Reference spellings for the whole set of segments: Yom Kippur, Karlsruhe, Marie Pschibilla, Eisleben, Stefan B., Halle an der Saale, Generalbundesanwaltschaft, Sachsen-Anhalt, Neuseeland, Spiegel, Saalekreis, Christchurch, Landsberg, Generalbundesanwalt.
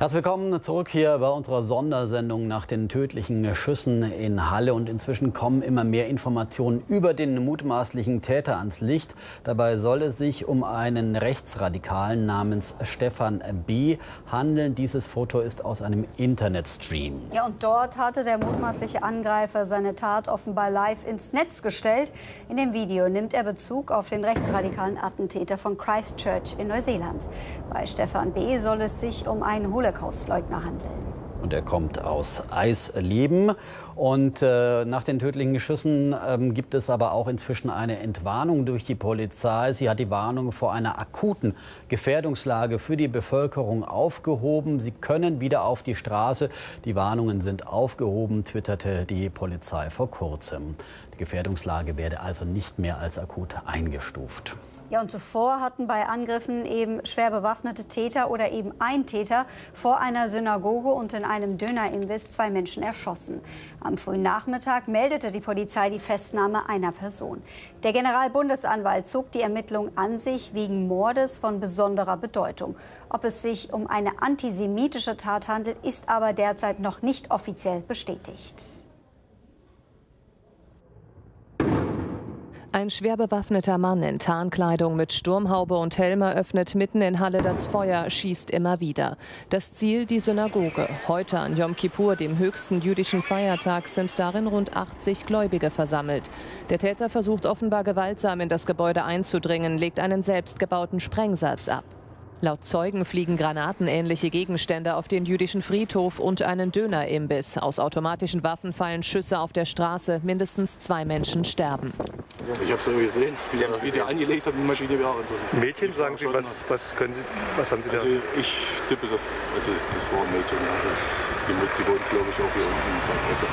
Herzlich willkommen zurück hier bei unserer Sondersendung nach den tödlichen Schüssen in Halle. Und inzwischen kommen immer mehr Informationen über den mutmaßlichen Täter ans Licht. Dabei soll es sich um einen Rechtsradikalen namens Stefan B. handeln. Dieses Foto ist aus einem Internetstream. Ja, und dort hatte der mutmaßliche Angreifer seine Tat offenbar live ins Netz gestellt. In dem Video nimmt er Bezug auf den rechtsradikalen Attentäter von Christchurch in Neuseeland. Bei Stefan B. soll es sich um einen Holocaustleugner handeln. Und er kommt aus Eisleben. Und nach den tödlichen Schüssen gibt es aber auch inzwischen eine Entwarnung durch die Polizei. Sie hat die Warnung vor einer akuten Gefährdungslage für die Bevölkerung aufgehoben. Sie können wieder auf die Straße. Die Warnungen sind aufgehoben, twitterte die Polizei vor kurzem. Die Gefährdungslage werde also nicht mehr als akut eingestuft. Ja, und zuvor hatten bei Angriffen eben schwer bewaffnete Täter oder eben ein Täter vor einer Synagoge und in einem Dönerimbiss zwei Menschen erschossen. Am frühen Nachmittag meldete die Polizei die Festnahme einer Person. Der Generalbundesanwalt zog die Ermittlungen an sich wegen Mordes von besonderer Bedeutung. Ob es sich um eine antisemitische Tat handelt, ist aber derzeit noch nicht offiziell bestätigt. Ein schwer bewaffneter Mann in Tarnkleidung mit Sturmhaube und Helm eröffnet mitten in Halle das Feuer, schießt immer wieder. Das Ziel die Synagoge. Heute an Yom Kippur, dem höchsten jüdischen Feiertag, sind darin rund 80 Gläubige versammelt. Der Täter versucht offenbar gewaltsam in das Gebäude einzudringen, legt einen selbstgebauten Sprengsatz ab. Laut Zeugen fliegen granatenähnliche Gegenstände auf den jüdischen Friedhof und einen Dönerimbiss. Aus automatischen Waffen fallen Schüsse auf der Straße. Mindestens zwei Menschen sterben. Ich habe es ja gesehen. Sie haben das Video angelegt, hat die Maschine bearbeitet. Mädchen, sagen Sie, was haben Sie da? Also ich tippe, das war ein Mädchen. Die wurden, glaube ich, auch hier unten.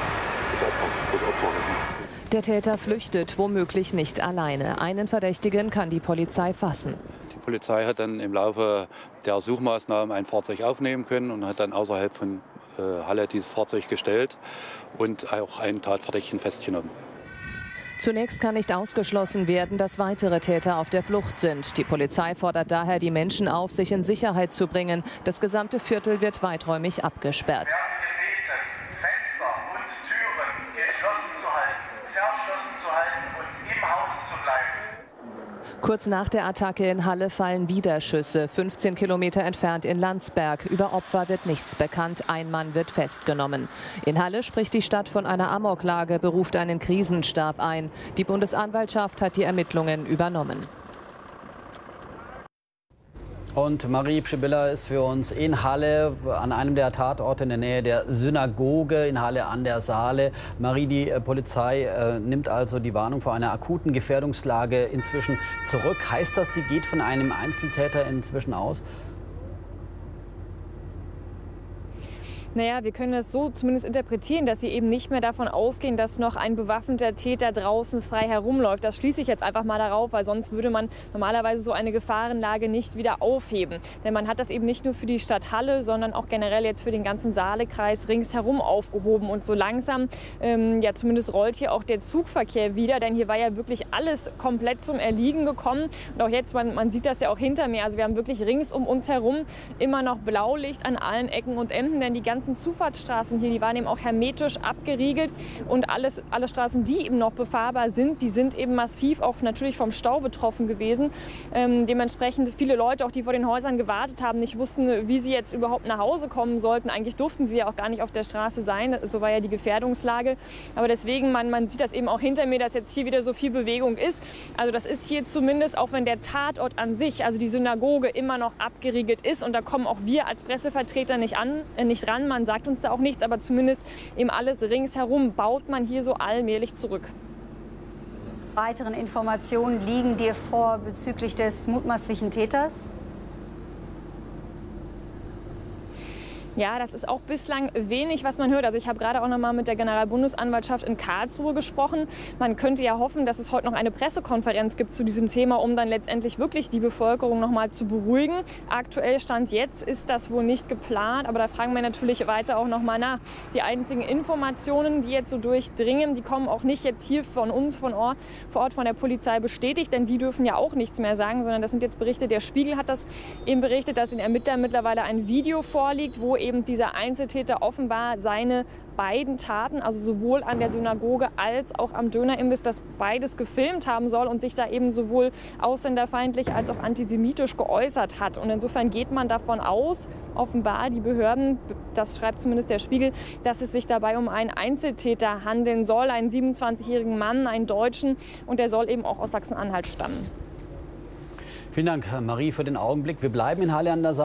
Das Opfer. Der Täter flüchtet, womöglich nicht alleine. Einen Verdächtigen kann die Polizei fassen. Die Polizei hat dann im Laufe der Suchmaßnahmen ein Fahrzeug aufnehmen können und hat dann außerhalb von Halle dieses Fahrzeug gestellt und auch einen Tatverdächtigen festgenommen. Zunächst kann nicht ausgeschlossen werden, dass weitere Täter auf der Flucht sind. Die Polizei fordert daher die Menschen auf, sich in Sicherheit zu bringen. Das gesamte Viertel wird weiträumig abgesperrt. Wir haben gebeten, Fenster und Türen geschlossen zu halten, verschlossen zu halten und im Haus zu bleiben. Kurz nach der Attacke in Halle fallen wieder Schüsse, 15 Kilometer entfernt in Landsberg. Über Opfer wird nichts bekannt, ein Mann wird festgenommen. In Halle spricht die Stadt von einer Amoklage, beruft einen Krisenstab ein. Die Bundesanwaltschaft hat die Ermittlungen übernommen. Und Marie Pschibilla ist für uns in Halle, an einem der Tatorte in der Nähe der Synagoge in Halle an der Saale. Marie, die Polizei nimmt also die Warnung vor einer akuten Gefährdungslage inzwischen zurück. Heißt das, sie geht von einem Einzeltäter inzwischen aus? Naja, wir können das so zumindest interpretieren, dass sie eben nicht mehr davon ausgehen, dass noch ein bewaffneter Täter draußen frei herumläuft. Das schließe ich jetzt einfach mal darauf, weil sonst würde man normalerweise so eine Gefahrenlage nicht wieder aufheben. Denn man hat das eben nicht nur für die Stadt Halle, sondern auch generell jetzt für den ganzen Saalekreis ringsherum aufgehoben. Und so langsam, ja zumindest rollt hier auch der Zugverkehr wieder, denn hier war ja wirklich alles komplett zum Erliegen gekommen. Und auch jetzt, man sieht das ja auch hinter mir, also wir haben wirklich rings um uns herum immer noch Blaulicht an allen Ecken und Enden, denn die ganzen Zufahrtsstraßen hier, die waren eben auch hermetisch abgeriegelt und alle Straßen, die eben noch befahrbar sind, die sind eben massiv auch natürlich vom Stau betroffen gewesen. Dementsprechend viele Leute, auch die vor den Häusern gewartet haben, nicht wussten, wie sie jetzt überhaupt nach Hause kommen sollten. Eigentlich durften sie ja auch gar nicht auf der Straße sein, so war ja die Gefährdungslage. Aber deswegen, man sieht das eben auch hinter mir, dass jetzt hier wieder so viel Bewegung ist. Also das ist hier zumindest, auch wenn der Tatort an sich, also die Synagoge, immer noch abgeriegelt ist und da kommen auch wir als Pressevertreter nicht ran. Man sagt uns da auch nichts, aber zumindest eben alles ringsherum baut man hier so allmählich zurück. Weitere Informationen liegen dir vor bezüglich des mutmaßlichen Täters? Ja, das ist auch bislang wenig, was man hört. Also ich habe gerade auch noch mal mit der Generalbundesanwaltschaft in Karlsruhe gesprochen. Man könnte ja hoffen, dass es heute noch eine Pressekonferenz gibt zu diesem Thema, um dann letztendlich wirklich die Bevölkerung noch mal zu beruhigen. Aktuell Stand jetzt ist das wohl nicht geplant, aber da fragen wir natürlich weiter auch noch mal nach. Die einzigen Informationen, die jetzt so durchdringen, die kommen auch nicht jetzt hier von uns vor Ort von der Polizei bestätigt, denn die dürfen ja auch nichts mehr sagen, sondern das sind jetzt Berichte. Der Spiegel hat das eben berichtet, dass den Ermittlern mittlerweile ein Video vorliegt, wo eben dieser Einzeltäter offenbar seine beiden Taten, also sowohl an der Synagoge als auch am Dönerimbiss, das beides gefilmt haben soll und sich da eben sowohl ausländerfeindlich als auch antisemitisch geäußert hat. Und insofern geht man davon aus, offenbar die Behörden, das schreibt zumindest der Spiegel, dass es sich dabei um einen Einzeltäter handeln soll, einen 27-jährigen Mann, einen Deutschen, und der soll eben auch aus Sachsen-Anhalt stammen. Vielen Dank, Marie, für den Augenblick. Wir bleiben in Halle an der Saale.